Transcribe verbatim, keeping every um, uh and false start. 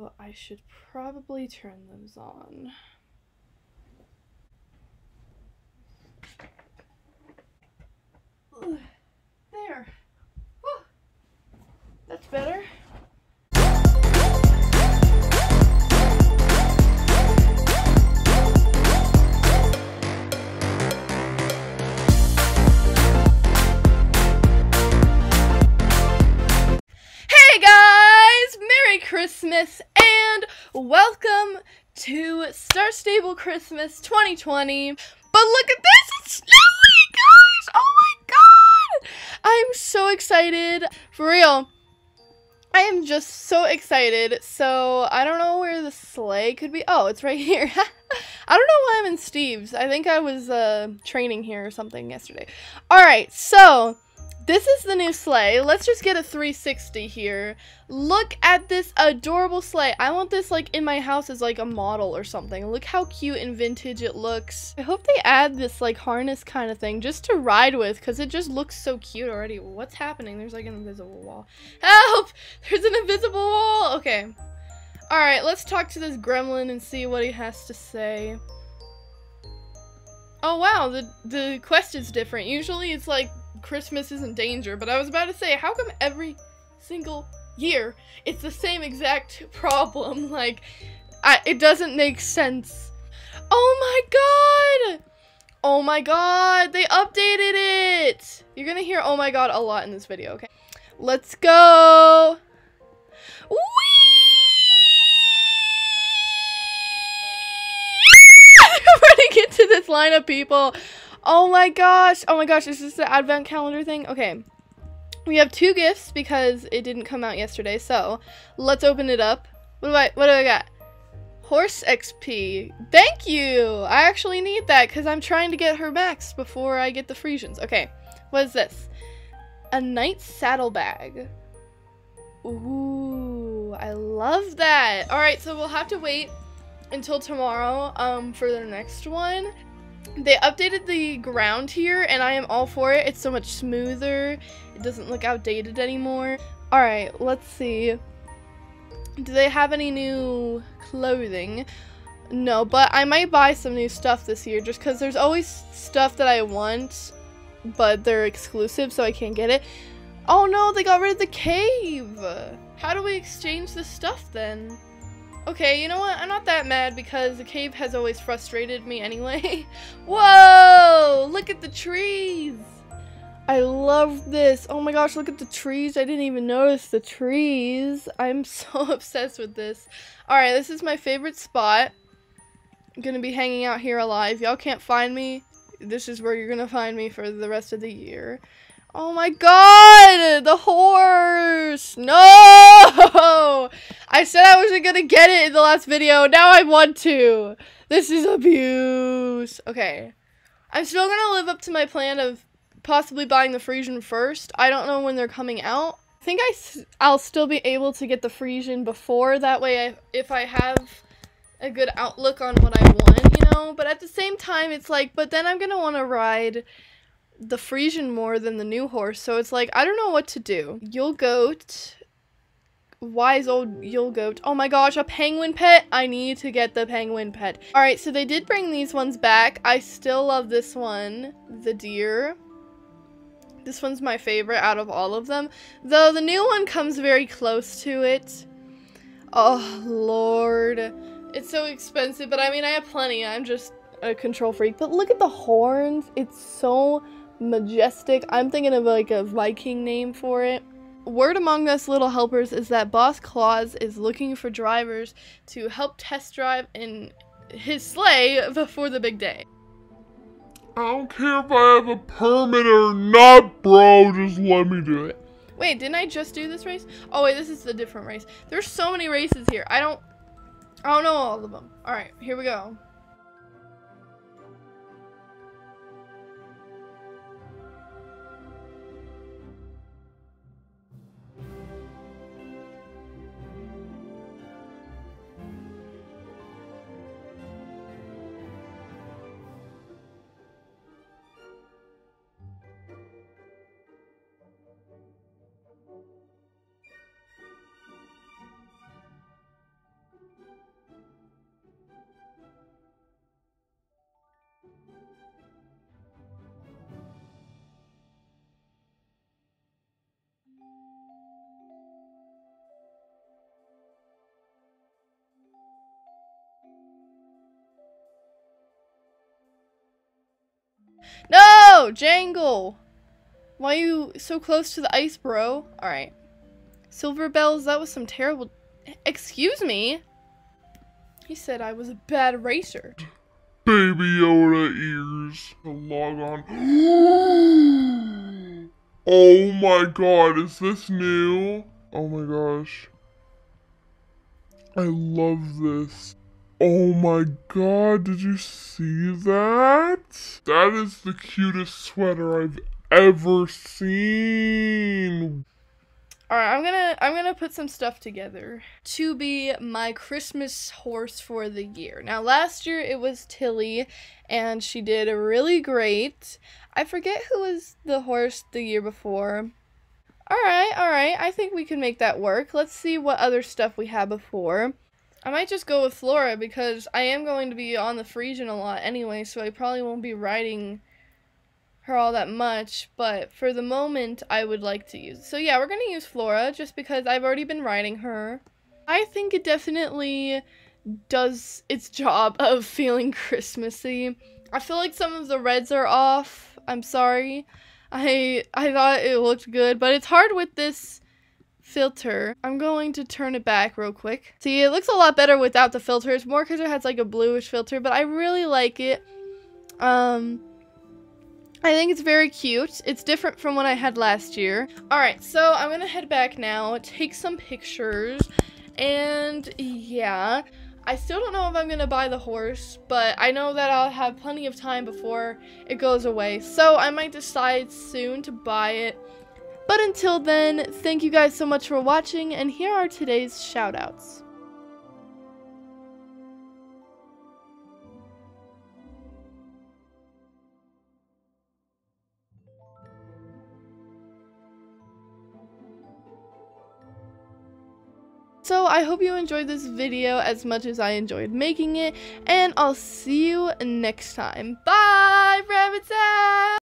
Well, I should probably turn those on. There. Whew. That's better. Christmas and welcome to Star Stable Christmas twenty twenty. But look at this, it's snowy, guys! Oh my god! I'm so excited. For real, I am just so excited. So I don't know where the sleigh could be. Oh, it's right here. I don't know why I'm in Steve's. I think I was uh, training here or something yesterday. Alright, so this is the new sleigh. Let's just get a three sixty here. Look at this adorable sleigh. I want this like in my house as like a model or something. Look how cute and vintage it looks. I hope they add this like harness kind of thing just to ride with because it just looks so cute already. What's happening? There's like an invisible wall. Help! There's an invisible wall! Okay. Alright, let's talk to this gremlin and see what he has to say. Oh wow, the, the quest is different. Usually it's like Christmas is in danger, but I was about to say, how come every single year it's the same exact problem? Like, I, it doesn't make sense. Oh my god! Oh my god, they updated it! You're gonna hear oh my god a lot in this video, okay? Let's go! Whee! We're running into this line of people. Oh my gosh, oh my gosh, is this the advent calendar thing? Okay, we have two gifts because it didn't come out yesterday, so let's open it up. What do I, what do I got? Horse X P. Thank you! I actually need that because I'm trying to get her max before I get the Frisians. Okay, what is this? A knight's saddlebag. Ooh, I love that! Alright, so we'll have to wait until tomorrow um, for the next one. They updated the ground here, and I am all for it. It's so much smoother. It doesn't look outdated anymore. Alright, let's see. Do they have any new clothing? No, but I might buy some new stuff this year, just because there's always stuff that I want, but they're exclusive, so I can't get it. Oh no, they got rid of the cave! How do we exchange the stuff, then? Okay, you know what? I'm not that mad because the cave has always frustrated me anyway. Whoa! Look at the trees! I love this. Oh my gosh, look at the trees. I didn't even notice the trees. I'm so obsessed with this. Alright, this is my favorite spot. I'm gonna be hanging out here alive. Y'all can't find me. This is where you're gonna find me for the rest of the year. Oh my god! The horse! No! I said I wasn't gonna get it in the last video. Now I want to. This is abuse. Okay. I'm still gonna live up to my plan of possibly buying the Frisian first. I don't know when they're coming out. I think I s I'll still be able to get the Frisian before. That way, I, if I have a good outlook on what I want, you know? But at the same time, it's like, but then I'm gonna want to ride the Frisian more than the new horse, so it's like, I don't know what to do. Yule Goat. Wise old Yule Goat. Oh my gosh, a penguin pet? I need to get the penguin pet. Alright, so they did bring these ones back. I still love this one. The deer. This one's my favorite out of all of them. Though the new one comes very close to it. Oh, Lord. It's so expensive, but I mean, I have plenty. I'm just a control freak. But look at the horns. It's so majestic. I'm thinking of like a Viking name for it. Word among us little helpers is that Boss Claus is looking for drivers to help test drive in his sleigh before the big day. I don't care if I have a permit or not, bro, just let me do it. Wait, didn't I just do this race? Oh wait, this is a different race. There's so many races here. I don't I don't know all of them. Alright, here we go. No! Jangle! Why are you so close to the ice, bro? Alright. Silver bells, that was some terrible... Excuse me? He said I was a bad racer. Baby Yoda ears. Log on. Oh my god, is this new? Oh my gosh. I love this. Oh my god, did you see that? That is the cutest sweater I've ever seen. Alright, I'm gonna I'm gonna put some stuff together to be my Christmas horse for the year. Now last year it was Tilly and she did really great. I forget who was the horse the year before. Alright, alright, I think we can make that work. Let's see what other stuff we have before. I might just go with Flora because I am going to be on the Frisian a lot anyway, so I probably won't be riding her all that much, but for the moment I would like to use. So yeah, we're going to use Flora just because I've already been riding her. I think it definitely does its job of feeling Christmassy. I feel like some of the reds are off. I'm sorry. I I thought it looked good, but it's hard with this filter. I'm going to turn it back real quick. See, it looks a lot better without the filter. It's more because it has like a bluish filter, but I really like it. Um, I think it's very cute. It's different from what I had last year. Alright, so I'm gonna head back now, take some pictures, and yeah. I still don't know if I'm gonna buy the horse, but I know that I'll have plenty of time before it goes away. So I might decide soon to buy it. But until then, thank you guys so much for watching, and here are today's shoutouts. So I hope you enjoyed this video as much as I enjoyed making it, and I'll see you next time. Bye, rabbits out!